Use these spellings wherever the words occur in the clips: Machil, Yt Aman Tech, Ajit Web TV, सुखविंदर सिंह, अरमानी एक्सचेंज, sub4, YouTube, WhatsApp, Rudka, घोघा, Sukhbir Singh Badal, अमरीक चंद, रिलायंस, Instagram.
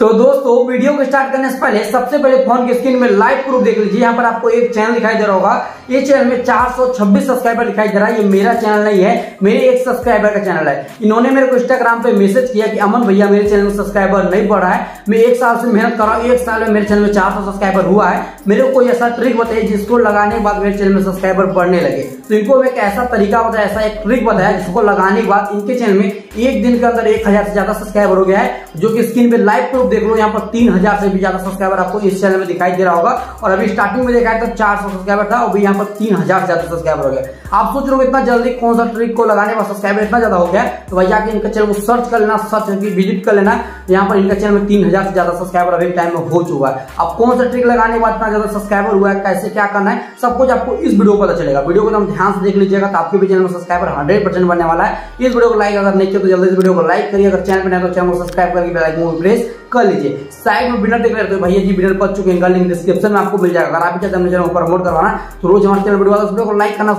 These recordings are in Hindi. तो दोस्तों वीडियो को स्टार्ट करने से पहले सबसे पहले फोन की स्क्रीन में लाइव प्रूफ देख लीजिए। यहाँ पर आपको एक चैनल दिखाई दे रहा होगा, ये चैनल में 426 सब्सक्राइबर दिखाई दे रहा है। ये मेरा चैनल नहीं है, मेरे एक सब्सक्राइबर का चैनल है। इन्होंने मेरे को इंस्टाग्राम पे मैसेज किया कि अमन भैया मेरे चैनल में सब्सक्राइबर नहीं बढ़ रहा है, मैं एक साल से मेहनत कर रहा हूँ, एक साल में मेरे चैनल में 400 सब्सक्राइबर हुआ है, मेरे को कोई ऐसा ट्रिक बताइए जिसको लगाने के बाद मेरे चैनल में सब्सक्राइबर बढ़ने लगे। तो इनको एक ऐसा तरीका बताया, ऐसा एक ट्रिक बताया जिसको लगाने के बाद इनके चैनल में एक दिन के अंदर 1000 से ज्यादा सब्सक्राइबर हो गया है, जो कि स्क्रीन पे लाइव प्रूफ देख लो। यहाँ पर 3000 से भी ज्यादा सब्सक्राइबर आपको इस चैनल में दिखाई दे रहा होगा। और अभी स्टार्टिंग में देखा तो 400 सब्सक्राइबर था, अभी यहाँ पर 3000 से ज्यादा सब्सक्राइबर हो गया। आप सोच रहे हो इतना जल्दी कौन सा ट्रिक को लगाने पर सब्सक्राइबर इतना ज्यादा हो गया, तो भाई जाके इनका चैनल को सर्च कर लेना, सर्च की विजिट कर लेना। यहाँ पर इनका चैनल में 3000 से ज्यादा सब्सक्राइबर अभी टाइम में हो चुका है। अब कौन सा ट्रिक लगाने के बाद इतना ज्यादा सब्सक्राइबर हुआ है, कैसे क्या करना है, सब कुछ आपको इस वीडियो को पता चलेगा। वीडियो को एकदम ध्यान से देख लीजिएगा तो आपके भी चैनल में सब्सक्राइबर 100% बनने वाला है। इस वीडियो को लाइक अगर नहीं किया तो जल्दी इस वीडियो को लाइक करिए, अगर चैनल पर नया तो चैनल को सब्सक्राइब करके बेल आइकन को प्रेस कर लीजिए। साइड में विनर देख रहे थे भैया जी, विनर पहुंच चुके हैं, इनका लिंक डिस्क्रिप्शन में आपको मिल जाएगा। अगर आप भी चैनल को प्रमोट करवाना तो रोज हमारे चैनल वीडियो वीडियो को लाइक करना,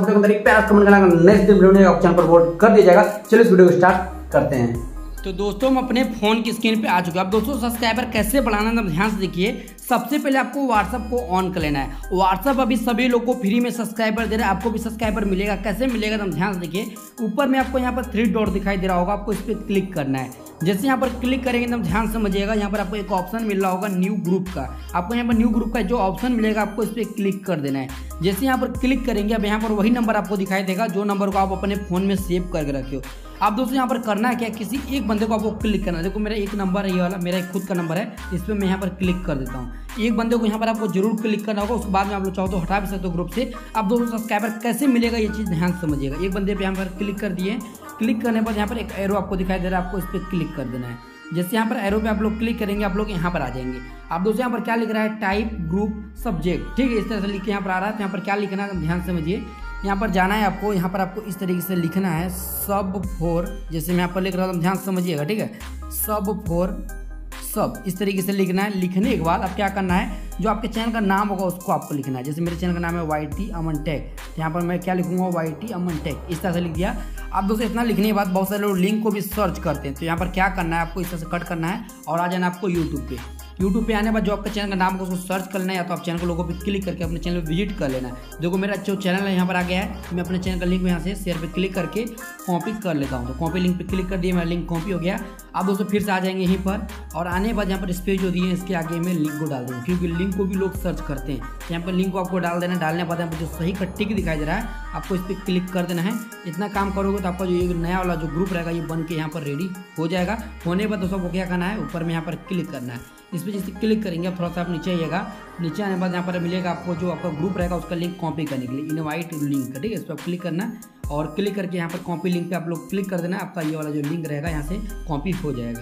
प्यार कमेंट करना, नेक्स्ट दिन वीडियो आप चैनल पर प्रमोट कर दिया जाएगा। चलिए इस वीडियो को स्टार्ट करते हैं। तो दोस्तों हम अपने फ़ोन की स्क्रीन पे आ चुके हैं। अब दोस्तों सब्सक्राइबर कैसे बढ़ाना है, ध्यान से देखिए। सबसे पहले आपको WhatsApp को ऑन कर लेना है। WhatsApp अभी सभी लोग को फ्री में सब्सक्राइबर दे रहा है, आपको भी सब्सक्राइबर मिलेगा। कैसे मिलेगा तो ध्यान से देखिए। ऊपर में आपको यहाँ पर 3 डॉट दिखाई दे रहा होगा, आपको इस पर क्लिक करना है। जैसे यहाँ पर क्लिक करेंगे तो ध्यान समझिएगा, यहाँ पर आपको एक ऑप्शन मिल रहा होगा न्यू ग्रुप का। आपको यहाँ पर न्यू ग्रुप का जो ऑप्शन मिलेगा आपको इस पर क्लिक कर देना है। जैसे यहाँ पर क्लिक करेंगे अब यहाँ पर वही नंबर आपको दिखाई देगा जो नंबर को आप अपने फ़ोन में सेव करके रखे हो। आप दोस्तों यहाँ पर करना है क्या, किसी एक बंदे को आपको क्लिक करना है। देखो मेरा एक नंबर है, ये वाला मेरा एक खुद का नंबर है, इस पर मैं यहाँ पर क्लिक कर देता हूँ। एक बंदे को यहाँ पर आपको जरूर क्लिक करना होगा, उसके बाद में आप लोग चाहो तो हटा भी सकते हो ग्रुप से। आप दोस्तों सब्सक्राइबर कैसे मिलेगा ये चीज़ ध्यान समझिएगा। एक बंदे पर यहाँ पर क्लिक कर दिए, क्लिक करने पर यहाँ पर एक एरो आपको दिखाई दे रहा है, आपको इस पर क्लिक कर देना है। जैसे यहाँ पर एरो पे आप लोग क्लिक करेंगे आप लोग यहाँ पर आ जाएंगे। आप दोस्तों यहाँ पर क्या लिख रहा है, टाइप ग्रुप सब्जेक्ट, ठीक है, इस तरह से लिख के यहाँ पर आ रहा है। तो यहाँ पर क्या लिखना है ध्यान समझिए, यहाँ पर जाना है आपको, यहाँ पर आपको इस तरीके से लिखना है sub4, जैसे मैं यहाँ पर लिख रहा हूँ ध्यान समझिएगा, ठीक है, sub4 इस तरीके से लिखना है। लिखने के बाद आप क्या करना है, जो आपके चैनल का नाम होगा उसको आपको लिखना है। जैसे मेरे चैनल का नाम है YT अमन टेक, यहाँ पर मैं क्या लिखूंगा, YT अमन टेक, इस तरह से लिख दिया। आप दोस्तों इतना लिखने के बाद बहुत सारे लोग लिंक को भी सर्च करते हैं, तो यहाँ पर क्या करना है आपको इस तरह से कट करना है और आ जाना आपको YouTube पे। YouTube पे आने बाद जो आपका चैनल का नाम को उसको सर्च करना है, या तो आप चैनल को लोगों पे क्लिक करके अपने चैनल पर विजिट कर लेना है। देखो मेरा जो चैनल है यहाँ पर आ गया है, मैं अपने चैनल का लिंक यहाँ से शेयर पे क्लिक करके कॉपी कर लेता हूँ। तो कॉपी लिंक पे क्लिक कर दिए, मेरा लिंक कॉपी हो गया। आप दोस्तों फिर से आ जाएंगे यहीं पर, और आने के बाद यहाँ पर स्पेस जो दिए इसके आगे में लिंक को डाल देंगे, क्योंकि लिंक को भी लोग सर्च करते हैं। यहाँ पर लिंक को आपको डाल देना है। डालने के बाद यहाँ पर जो सही का टिक दिखाई दे रहा है आपको इस पर क्लिक कर देना है। इतना काम करोगे तो आपका जो ये नया वाला जो ग्रुप रहेगा ये बन के यहाँ पर रेडी हो जाएगा। होने के बाद दोस्तों आपको क्या करना है, ऊपर में यहाँ पर क्लिक करना है। इस पर जैसे क्लिक करेंगे आप थोड़ा सा आप नीचे आइएगा, नीचे आने के बाद यहाँ पर मिलेगा आपको जो आपका ग्रुप रहेगा उसका लिंक कॉपी करने के लिए, इनवाइट लिंक, ठीक है, इस पर आप क्लिक करना और क्लिक करके यहाँ पर कॉपी लिंक पे आप लोग क्लिक कर देना। आपका ये वाला जो लिंक रहेगा यहाँ से कॉपी हो जाएगा।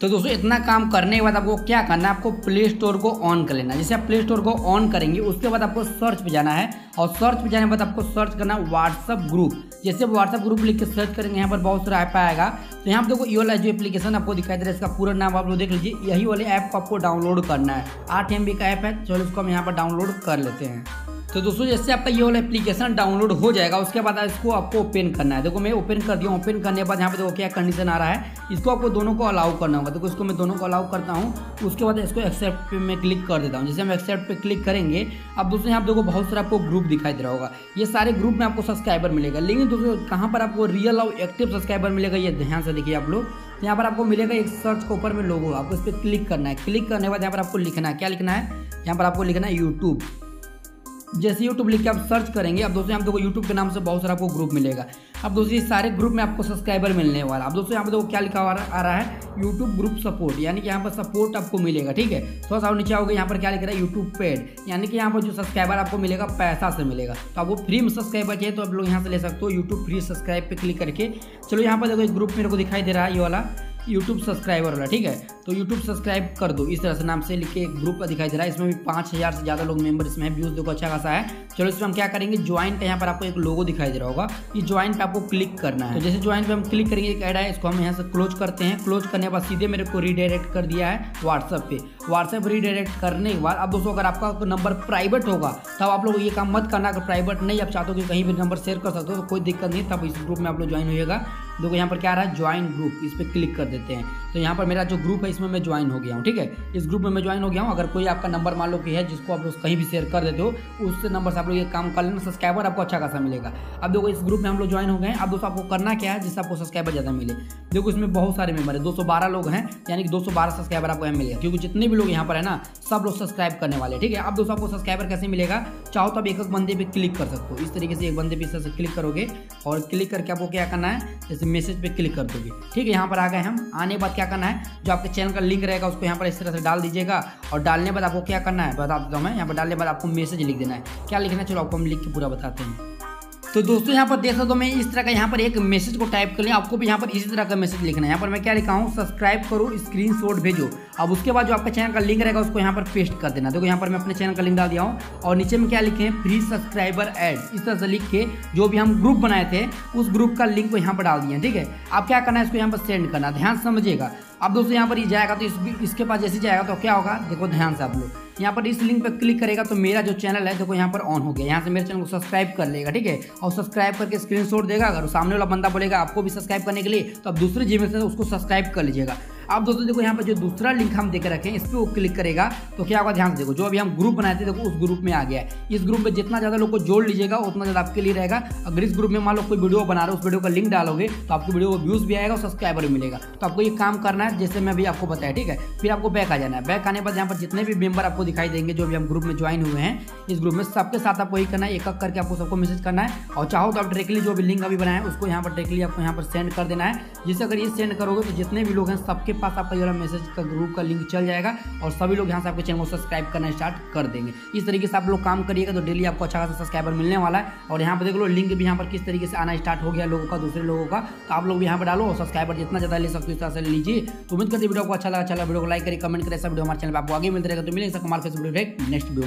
तो दोस्तों इतना काम करने के बाद आपको क्या करना है, आपको प्ले स्टोर को ऑन कर लेना है। जैसे आप प्ले स्टोर को ऑन करेंगे उसके बाद आपको सर्च पे जाना है, और सर्च पे जाने के बाद आपको सर्च करना है WhatsApp ग्रुप। जैसे आप WhatsApp ग्रुप लिख के सर्च करेंगे यहाँ पर बहुत सारा ऐप आएगा। तो यहाँ पर देखो ये वाला जो एप्लीकेशन आपको दिखाई दे रहा है इसका पूरा नाम आप लोग देख लीजिए। यही वाले ऐप को आपको डाउनलोड करना है, 8 MB का ऐप है, चलो इसको हम यहाँ पर डाउनलोड कर लेते हैं। तो दोस्तों जैसे आपका ये वाला एप्लीकेशन डाउनलोड हो जाएगा उसके बाद इसको आपको ओपन करना है। देखो मैं ओपन कर दिया, ओपन करने के बाद यहाँ पे देखो क्या कंडीशन आ रहा है, इसको आपको दोनों को अलाउ करना होगा। देखो इसको मैं दोनों को अलाउ करता हूँ, उसके बाद इसको एक्सेप्ट पे मैं क्लिक कर देता हूँ। जैसे हम एक्सेप्ट पे क्लिक करेंगे अब दोस्तों यहाँ देखो बहुत सारा आपको ग्रुप दिखाई दे रहा होगा, ये सारे ग्रुप में आपको सब्सक्राइबर मिलेगा। लेकिन दोस्तों कहाँ पर आपको रियल और एक्टिव सब्सक्राइबर मिलेगा ये ध्यान से देखिए आप लोग। तो यहाँ पर आपको मिलेगा एक सर्च के ऊपर में लोगो, आपको इस पर क्लिक करना है। क्लिक करने के बाद यहाँ पर आपको लिखना है, क्या लिखना है, यहाँ पर आपको लिखना है यूट्यूब। जैसे YouTube लिख के आप सर्च करेंगे अब दोस्तों यहाँ देखो YouTube के नाम से बहुत सारा आपको ग्रुप मिलेगा। अब दोस्तों ये सारे ग्रुप में आपको सब्सक्राइबर मिलने वाला है। अब दोस्तों यहाँ पे देखो क्या लिखा आ रहा है, YouTube ग्रुप सपोर्ट, यानी कि यहाँ पर सपोर्ट आपको मिलेगा, ठीक है। थोड़ा सा नीचे आओगे यहाँ पर क्या लिख रहा है, YouTube पेड, यानी कि यहाँ पर जो सब्सक्राइबर आपको मिलेगा पैसा से मिलेगा। तो आपको फ्री में सब्सक्राइबर चाहिए तो आप लोग यहाँ से ले सकते हो, यूट्यूब फ्री सब्सक्राइब पे क्लिक करके। चलो यहाँ पर देखो एक ग्रुप मेरे को दिखाई दे रहा है, ये वाला YouTube सब्सक्राइबर वाला, ठीक है। तो YouTube सब्सक्राइब कर दो, इस तरह से नाम से लिख के एक ग्रुप दिखाई दे रहा है। इसमें भी 5000 से ज़्यादा लोग मेंबर इसमें है, व्यूज़ देखो अच्छा खासा है। चलो इसमें हम क्या करेंगे, ज्वाइन पे यहाँ पर आपको एक लोगो दिखाई दे रहा होगा, ये ज्वाइन पे आपको क्लिक करना है। तो जैसे ज्वाइन पे हम क्लिक करेंगे एक ऐड है, इसको हम यहाँ से क्लोज करते हैं। क्लोज करने के बाद सीधे मेरे को रीडायरेक्ट कर दिया है WhatsApp पे। WhatsApp रीडायरेक्ट करने के बाद अब दोस्तों अगर आपका नंबर प्राइवेट होगा तब आप लोग ये काम मत करना। अगर प्राइवेट नहीं आप चाहते हो कि कहीं भी नंबर शेयर कर सकते हो तो कोई दिक्कत नहीं, तब इस ग्रुप में आप लोग ज्वाइन होगा। देखो यहाँ पर क्या आ रहा है ज्वाइन ग्रुप, इस पर क्लिक कर देते हैं। तो यहाँ पर मेरा जो ग्रुप है इसमें मैं ज्वाइन हो गया हूँ, ठीक है, इस ग्रुप में मैं ज्वाइन हो गया हूँ। अगर कोई आपका नंबर मान लो कि है जिसको आप कहीं भी शेयर कर देते हो, उस नंबर से आप लोग ये काम कर लेना, सब्सक्राइबर आपको अच्छा खासा मिलेगा। अब देखो इस ग्रुप में हम लोग ज्वाइन हो गए हैं। अब दोस्तों आपको करना क्या है जिससे आपको सब्सक्राइबर ज़्यादा मिले। देखो इसमें बहुत सारे मेंबर है, 212 लोग हैं, यानी कि 212 सब्सक्राइबर आपको यहाँ मिलेगा, क्योंकि जितने भी लोग यहाँ पर है ना सब लोग सब्सक्राइब करने वाले, ठीक है। अब दोस्तों आपको सब्सक्राइबर कैसे मिलेगा, चाहो तो आप एक बंदे पर क्लिक कर सकते हो। इस तरीके से एक बंदे पर इस तरह से क्लिक करोगे और क्लिक करके आपको क्या करना है, जैसे मैसेज पे क्लिक कर दोगे, ठीक है। यहाँ पर आ गए हम। आने के बाद क्या करना है, जो आपके चैनल का लिंक रहेगा उसको यहाँ पर इस तरह से डाल दीजिएगा, और डालने बाद आपको क्या करना है बता देता हूँ मैं। यहाँ पर डालने बाद आपको मैसेज लिख देना है। क्या लिखना है चलो आपको हम लिख के पूरा बताते हैं। तो दोस्तों यहाँ पर देख सकते हो मैं इस तरह का यहाँ पर एक मैसेज को टाइप कर लिया। आपको भी यहाँ पर इसी तरह का मैसेज लिखना है। यहाँ पर मैं क्या लिखा हूँ, सब्सक्राइब करो, स्क्रीनशॉट भेजो। अब उसके बाद जो आपका चैनल का लिंक रहेगा उसको यहाँ पर पेस्ट कर देना। देखो यहाँ पर मैं अपने चैनल का लिंक डाल दिया हूँ, और नीचे में क्या लिखे हैं, फ्री सब्सक्राइबर एड। इस तरह से लिख के जो भी हम ग्रुप बनाए थे उस ग्रुप का लिंक को यहाँ पर डाल दिया, ठीक है। अब क्या करना है, इसको यहाँ पर सेंड करना, ध्यान समझिएगा। अब दोस्तों यहाँ पर ये जाएगा तो इसके पास जैसे जाएगा तो क्या होगा, देखो ध्यान से आप लोग यहाँ पर इस लिंक पर क्लिक करेगा तो मेरा जो चैनल है देखो यहाँ पर ऑन हो गया। यहाँ से मेरे चैनल को सब्सक्राइब कर लेगा, ठीक है, और सब्सक्राइब करके स्क्रीनशॉट देगा। अगर सामने वाला बंदा बोलेगा आपको भी सब्सक्राइब करने के लिए, तो आप दूसरे जीमेल से उसको सब्सक्राइब कर लीजिएगा। आप दोस्तों देखो यहाँ पर जो दूसरा लिंक हम देख रखे हैं इस पर वो क्लिक करेगा तो क्या होगा, ध्यान से देखो जो अभी हम ग्रुप बनाए थे देखो उस ग्रुप में आ गया है। इस ग्रुप में जितना ज़्यादा लोग को जोड़ लीजिएगा उतना ज़्यादा आपके लिए रहेगा। अगर इस ग्रुप में मान लो कोई वीडियो बना रहे हो, उस वीडियो का लिंक डालोगे तो आपकी वीडियो को व्यूज़ भी आएगा और सब्सक्राइबर भी मिलेगा। तो आपको ये काम करना है जैसे मैं अभी आपको बताया, ठीक है। फिर आपको बैक आ जाना है। बैक आने के बाद यहाँ पर जितने भी मेम्बर आपको दिखाई देंगे जो भी हम ग्रुप में ज्वाइन हुए हैं, इस ग्रुप में सबके साथ आपको यही करना है, एक एक करके आपको सबको मैसेज करना है। और चाहो तो आप डायरेक्टली जो भी लिंक अभी बनाए उसको यहाँ पर डायरेक्टली आपको यहाँ पर सेंड कर देना है। जिससे अगर ये सेंड करोगे तो जितने भी लोग हैं सबके पास आपका जो मैसेज का ग्रुप का लिंक चल जाएगा, और सभी लोग यहाँ से आपके चैनल को सब्सक्राइब करना स्टार्ट कर देंगे। इस तरीके से आप लोग काम करिएगा तो डेली आपको अच्छा खासा सब्सक्राइबर मिलने वाला है। और यहाँ पर देख लो लिंक भी यहाँ पर किस तरीके से आना स्टार्ट हो गया लोगों का, दूसरे लोगों का। तो आप लोग भी यहाँ पर डालो और सब्सक्राइबर जितना ज़्यादा ले सकते हो इस तरह से लीजिए। तो उम्मीद करते वीडियो को अच्छा लगा, वीडियो को लाइक करें, कमेंट करें, सब वीडियो हमारे चैनल पर आपको आगे मिलते रहेगा। तो मिलेंगे मार्केट नेक्स्ट वीडियो।